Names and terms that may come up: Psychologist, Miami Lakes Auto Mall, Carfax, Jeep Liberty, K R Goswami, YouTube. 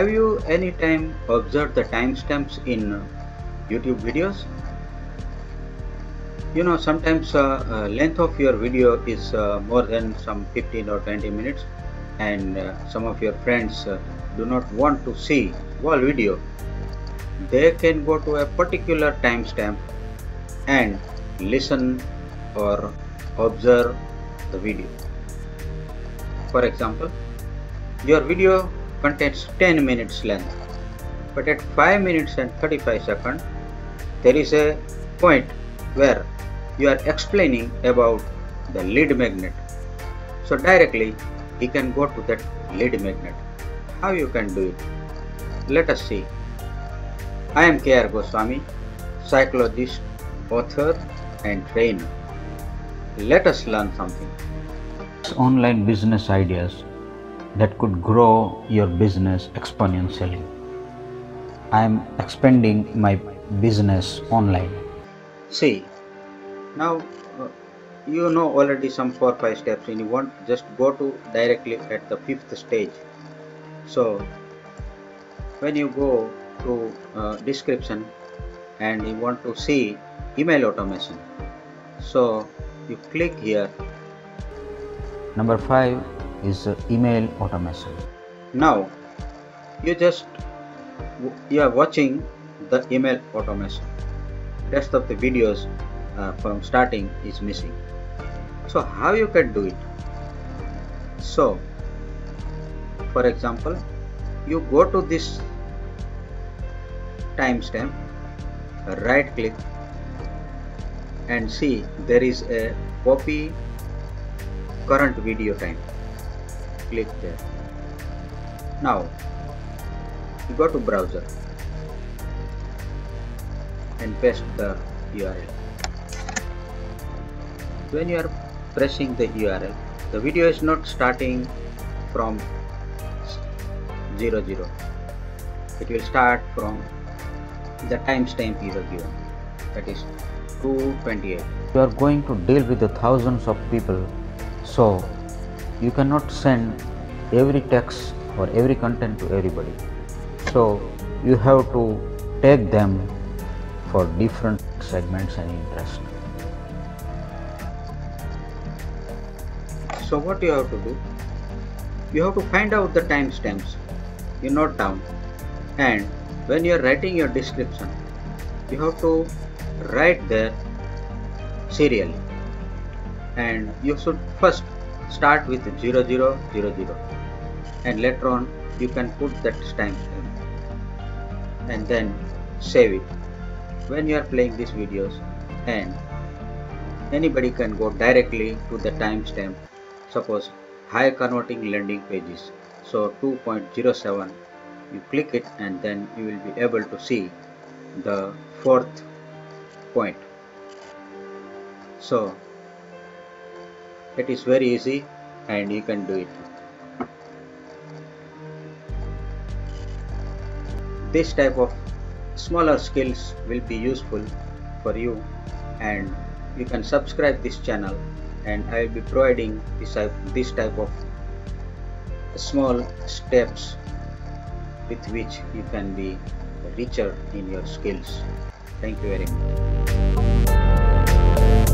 Have you any time observed the timestamps in YouTube videos? You know, sometimes length of your video is more than some 15 or 20 minutes, and some of your friends do not want to see whole video. They can go to a particular timestamp and listen or observe the video. For example, your video contains 10 minutes length, but at 5 minutes and 35 seconds there is a point where you are explaining about the lead magnet. So directly he can go to that lead magnet. How you can do it? Let us see. I am K R Goswami, psychologist, author and trainer. Let us learn something. Online business ideas that could grow your business exponentially. I am expanding my business online. See, now you know already some 4 or 5 steps, and you want to just go to directly at the 5th stage. So when you go to description and you want to see email automation, so you click here. Number 5 is email automation. Now you are watching the email automation. Rest of the videos from starting is missing. So how you can do it? So for example, you go to this timestamp, right click, and see there is a copy current video time. Click there. Now you go to browser and paste the URL. When you are pressing the URL, the video is not starting from 00. It will start from the timestamp you have given, that is 228. You are going to deal with the thousands of people, so you cannot send every text or every content to everybody. So you have to tag them for different segments and interest. So what you have to do? You have to find out the timestamps. You note down, and when you are writing your description, you have to write there serially, and you should first start with 0000, and later on you can put that timestamp and then save it. When you are playing these videos, and anybody can go directly to the timestamp. Suppose high converting landing pages, so 2.07, you click it, and then you will be able to see the 4th point. So it is very easy, and you can do it. This type of smaller skills will be useful for you, and you can subscribe this channel, and I will be providing this type of small steps with which you can be richer in your skills. Thank you very much.